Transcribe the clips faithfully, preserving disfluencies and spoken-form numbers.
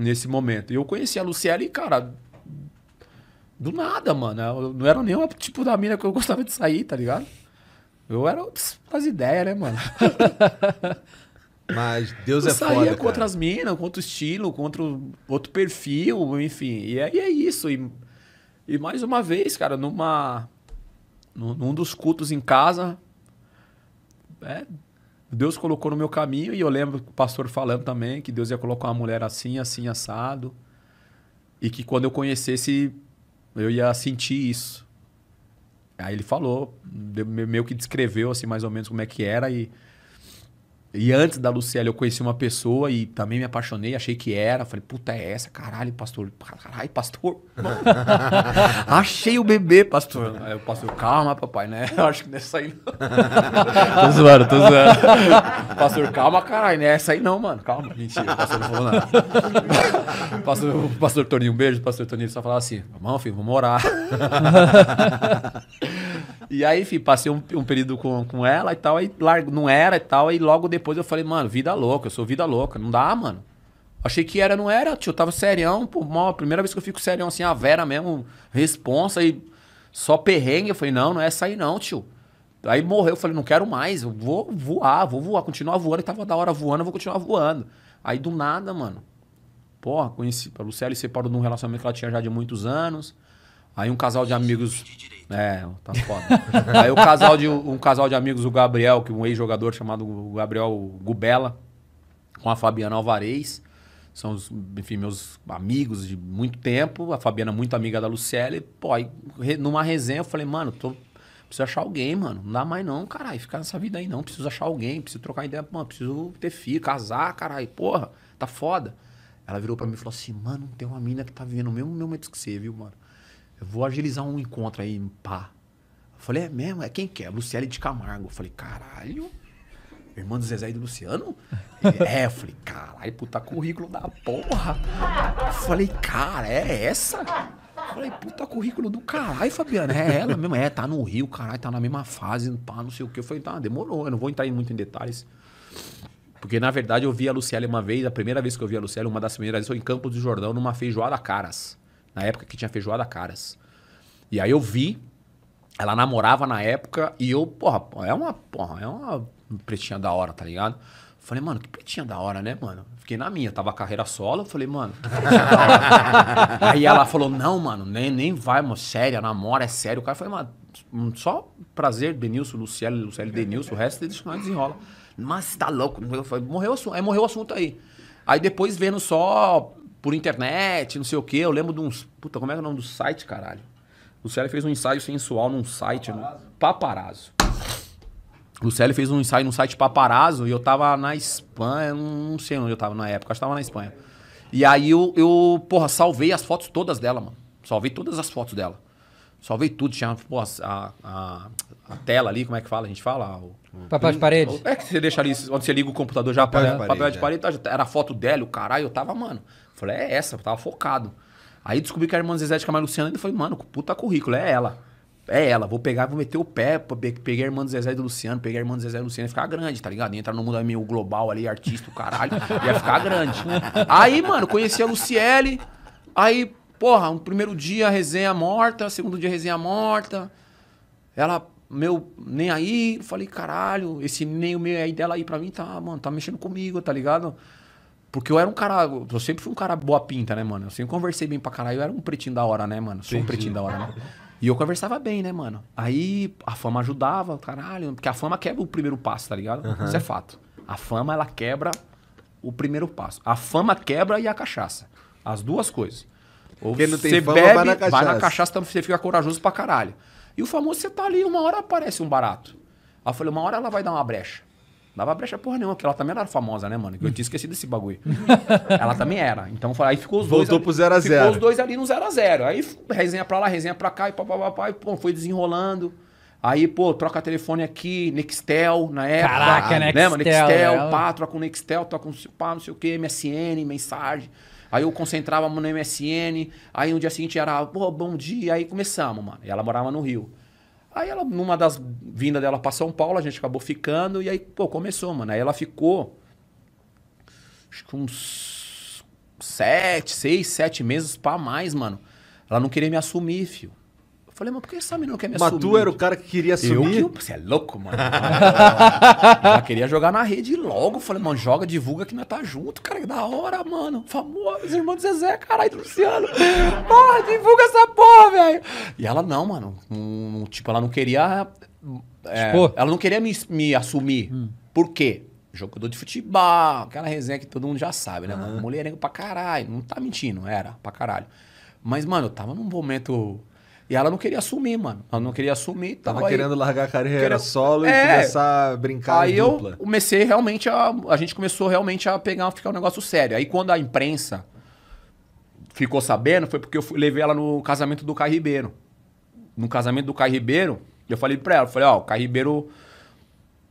nesse momento. E eu conheci a Luciele, cara, do nada, mano. Eu não era nem o tipo da mina que eu gostava de sair, tá ligado? Eu era das ideias, né, mano? Mas Deus eu é foda, saía com outras minas, com outro estilo, com outro, outro perfil, enfim. E é, e é isso. E, e mais uma vez, cara, numa... num dos cultos em casa... É, Deus colocou no meu caminho, e eu lembro o pastor falando também que Deus ia colocar uma mulher assim, assim, assado. E que quando eu conhecesse, eu ia sentir isso. Aí ele falou, meio que descreveu assim, mais ou menos como é que era. E, e antes da Luciele eu conheci uma pessoa e também me apaixonei, achei que era. Falei, puta, é essa? Caralho, pastor. Caralho, pastor. Achei o bebê, pastor. Aí o pastor, calma, papai, né? Eu acho que não é essa aí não. Tô zoando, tô zoando. Pastor, calma, caralho, não é essa aí não, mano. Calma. Mentira, o pastor não falou nada. Pastor, pastor Toninho, um beijo. Pastor Toninho só falava assim, vamos, filho, vamos orar. E aí, enfim, passei um, um período com, com ela e tal, aí largo, não era e tal, aí logo depois eu falei, mano, vida louca, eu sou vida louca, não dá, mano. Achei que era, não era, tio, eu tava serião, pô, mal, a primeira vez que eu fico serião assim, a Vera mesmo, responsa e só perrengue, eu falei, não, não é essa aí não, tio. Aí morreu, eu falei, não quero mais, eu vou voar, vou voar, continuar voando, eu tava da hora voando, eu vou continuar voando. Aí do nada, mano, porra, conheci, a Luciele separou de um relacionamento que ela tinha já de muitos anos, aí um casal de amigos... É, tá foda. Aí o casal de, um casal de amigos, o Gabriel, que um ex-jogador chamado Gabriel Gubela, com a Fabiana Alvarez. São, os, enfim, meus amigos de muito tempo. A Fabiana muito amiga da Luciele. Pô, aí numa resenha eu falei, mano, tô, preciso achar alguém, mano. Não dá mais não, caralho. Ficar nessa vida aí não. Preciso achar alguém, preciso trocar ideia. Mano, preciso ter filho, casar, caralho. Porra, tá foda. Ela virou pra mim e falou assim, mano, tem uma mina que tá vivendo o mesmo momento que você, viu, mano? Eu vou agilizar um encontro aí, pá. Eu falei, é mesmo? É quem quer? Luciele de Camargo. Eu falei, caralho? Irmã do Zezé e do Luciano? Ele, é, eu falei, caralho, puta currículo da porra. Eu falei, cara, é essa? Eu falei, puta currículo do caralho, Fabiana. É ela mesmo, é, tá no Rio, caralho, tá na mesma fase, pá, não sei o quê. Eu falei, tá, demorou, eu não vou entrar muito em detalhes. Porque, na verdade, eu vi a Luciele uma vez, a primeira vez que eu vi a Luciele, uma das primeiras vezes, foi em Campos do Jordão, numa feijoada caras. Na época que tinha feijoada caras. E aí eu vi, ela namorava na época, e eu, porra, é uma, porra, é uma pretinha da hora, tá ligado? Falei, mano, que pretinha da hora, né, mano? Fiquei na minha, tava carreira solo, eu falei, mano, que pretinha da hora. Aí ela falou, não, mano, nem, nem vai, mano, séria, namora, é sério. O cara falou, mano, só prazer, Denilson, Luciele, Luciele, Denilson, o resto deixa nós desenrola. Mas você tá louco, morreu o assunto, aí morreu o assunto aí. Aí depois vendo só... por internet, não sei o quê. Eu lembro de uns... Puta, como é o nome do site, caralho? Luciele fez um ensaio sensual num site... Paparazzo. No... Paparazzo. Luciele fez um ensaio num site Paparazzo e eu tava na Espanha... Não sei onde eu tava na época. Acho que tava na Espanha. E aí eu, eu, porra, salvei as fotos todas dela, mano. Salvei todas as fotos dela. Salvei tudo. Tinha, porra, a, a, a tela ali, como é que fala? A gente fala... O, o, papel de parede. É que você deixa ali... Onde você liga o computador já... Papel, papel, papel de parede. É. Era a foto dela, o caralho. Eu tava, mano... Falei, é essa, eu tava focado. Aí descobri que a irmã Zezé de Camargo e Luciano, e falei, mano, puta currículo, é ela. É ela, vou pegar, vou meter o pé, peguei a irmã do Zezé e do Luciano, peguei a irmã do Zezé e do Luciano, ia ficar grande, tá ligado? Ia entrar no mundo meio global ali, artista, o caralho, ia ficar grande. Aí, mano, conheci a Luciele, aí, porra, um primeiro dia resenha morta, segundo dia resenha morta, ela, meu, nem aí, falei, caralho, esse nem o meio aí dela aí pra mim tá, mano, tá mexendo comigo, tá ligado? Porque eu era um cara... Eu sempre fui um cara boa pinta, né, mano? Eu sempre conversei bem pra caralho. Eu era um pretinho da hora, né, mano? Sou um pretinho da hora, né? E eu conversava bem, né, mano? Aí a fama ajudava, caralho. Porque a fama quebra o primeiro passo, tá ligado? Uhum. Isso é fato. A fama, ela quebra o primeiro passo. A fama quebra e a cachaça. As duas coisas. Ou quem não tem você fama, bebe, vai na cachaça. Vai na cachaça, você fica corajoso pra caralho. E o famoso, você tá ali, uma hora aparece um barato. Aí eu falei, uma hora ela vai dar uma brecha. Não dava brecha porra nenhuma, porque ela também era famosa, né, mano? Que eu tinha esquecido desse bagulho. Ela também era. Então, aí ficou os dois... Voltou ali, pro zero a zero. Ficou zero. Os dois ali no zero a zero. Aí, resenha pra lá, resenha pra cá, e papapá, e pô, foi desenrolando. Aí, pô, troca telefone aqui, Nextel, na época. Caraca, né, Nextel. Mano? Nextel, né? Pá, troca com um Nextel, troca com um pá, não sei o quê, M S N, mensagem. Aí eu concentrava no M S N, aí no dia seguinte era, pô, bom dia, aí começamos, mano. E ela morava no Rio. Aí ela, numa das vindas dela pra São Paulo, a gente acabou ficando e aí, pô, começou, mano. Aí ela ficou, acho que uns sete, seis, sete meses pra mais, mano. Ela não queria me assumir, filho. Eu falei, mas por que essa menina não quer me mas assumir? Mas tu era o cara que queria assumir? Eu, você é louco, mano. Ela queria jogar na rede logo. Eu falei, mano, joga, divulga que nós tá junto, cara. Que da hora, mano. Famoso, irmão do Zezé, caralho, do Luciano. Porra, divulga essa porra, velho. E ela não, mano. Um, tipo, ela não queria... É, ela não queria me, me assumir. Hum. Por quê? Jogador de futebol, aquela resenha que todo mundo já sabe, né? Uhum. Mulherengo pra caralho. Não tá mentindo, era pra caralho. Mas, mano, eu tava num momento... E ela não queria assumir, mano. Ela não queria assumir. Tava querendo aí... largar a carreira queria... solo é... e começar a brincar aí dupla. Aí eu comecei realmente a... A gente começou realmente a pegar, a ficar um negócio sério. Aí quando a imprensa ficou sabendo, foi porque eu fui, levei ela no casamento do Kai Ribeiro. No casamento do Kai Ribeiro, eu falei pra ela, eu falei, ó, o Kai Ribeiro...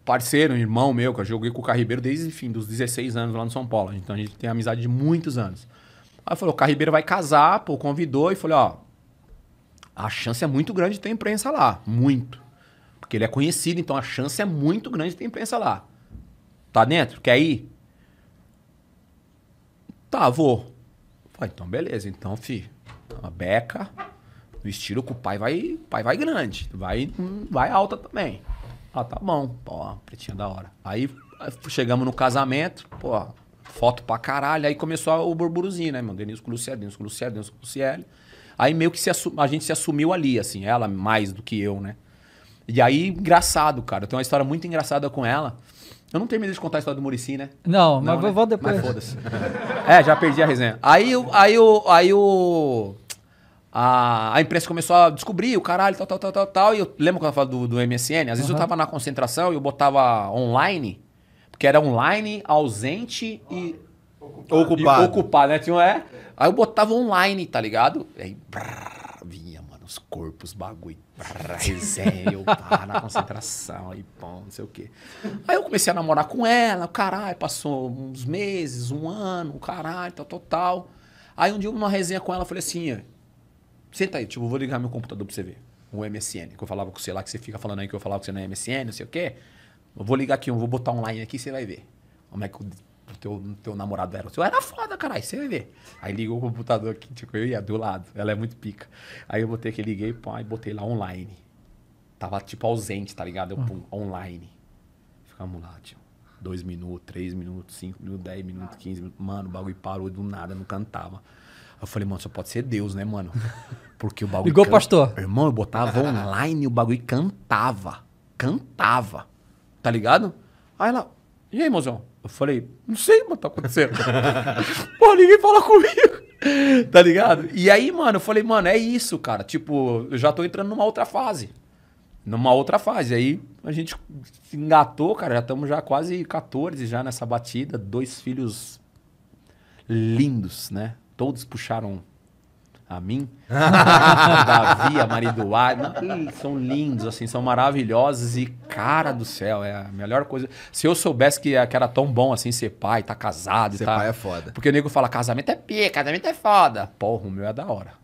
Parceiro, irmão meu, que eu joguei com o Kai Ribeiro desde, enfim, dos dezesseis anos lá no São Paulo. Então a gente tem amizade de muitos anos. Aí falou, o Kai Ribeiro vai casar, pô, convidou e falei, ó, a chance é muito grande de ter imprensa lá, muito. Porque ele é conhecido, então a chance é muito grande de ter imprensa lá. Tá dentro? Quer ir? Tá, vou. Falei, então beleza, então, fi, uma beca, no estilo que o pai vai, pai vai grande, vai, vai alta também. Ah, tá bom. Pô, pretinha da hora. Aí chegamos no casamento, pô, foto pra caralho. Aí começou o burburozinho, né, meu? Denise com o Luciele, Denise com o Luciele, Denise com o Luciele. Aí meio que se a gente se assumiu ali, assim, ela mais do que eu, né? E aí, engraçado, cara. Eu tenho uma história muito engraçada com ela. Eu não tenho medo de contar a história do Muricy, né? Não, não mas né? Vou depois. Mas foda-se. É, já perdi a resenha. Aí o... Aí, aí, aí, aí, A, a imprensa começou a descobrir o caralho, tal, tal, tal, tal, tal. E eu lembro quando eu falava do, do M S N, às vezes uhum. eu tava na concentração e eu botava online, porque era online, ausente e... Ocupado. Ocupado, e ocupado né? Tinha, é? Aí eu botava online, tá ligado? E aí brrr, vinha, mano, os corpos, bagulho, brrr, resenha, eu pá, na concentração, aí pão, não sei o quê. Aí eu comecei a namorar com ela, caralho, passou uns meses, um ano, caralho, tal, tal, tal. Aí um dia eu numa resenha com ela, eu falei assim... Senta aí, tipo, vou ligar meu computador pra você ver. O M S N, que eu falava com você lá, que você fica falando aí que eu falava que você não é M S N, não sei o quê. Eu vou ligar aqui, eu vou botar online aqui e você vai ver. Como é que o teu, teu namorado era? O seu era foda, caralho, você vai ver. Aí ligou o computador aqui, tipo, eu ia do lado. Ela é muito pica. Aí eu botei aqui, liguei, pô, aí botei lá online. Tava, tipo, ausente, tá ligado? Eu, pum, online. Ficamos lá, tipo, dois minutos, três minutos, cinco minutos, dez minutos, quinze minutos. Mano, o bagulho parou do nada, não cantava. Eu falei, mano, só pode ser Deus, né, mano? Porque o bagulho... Ligou o pastor. Irmão, eu botava online e o bagulho cantava. Cantava. Tá ligado? Aí ela... E aí, mozão? Eu falei, não sei, mano, tá acontecendo. Pô, ninguém fala comigo. Tá ligado? E aí, mano, eu falei, mano, é isso, cara. Tipo, eu já tô entrando numa outra fase. Numa outra fase. Aí a gente se engatou, cara. Já estamos já quase quatorze já nessa batida. Dois filhos lindos, né? Todos puxaram a mim. Davi, a Maridoá. São lindos, assim, são maravilhosos. E cara do céu, é a melhor coisa. Se eu soubesse que era tão bom assim ser pai, tá casado e tal. Ser pai é foda. Porque o nego fala, casamento é pica, casamento é foda. Porra, o meu é da hora.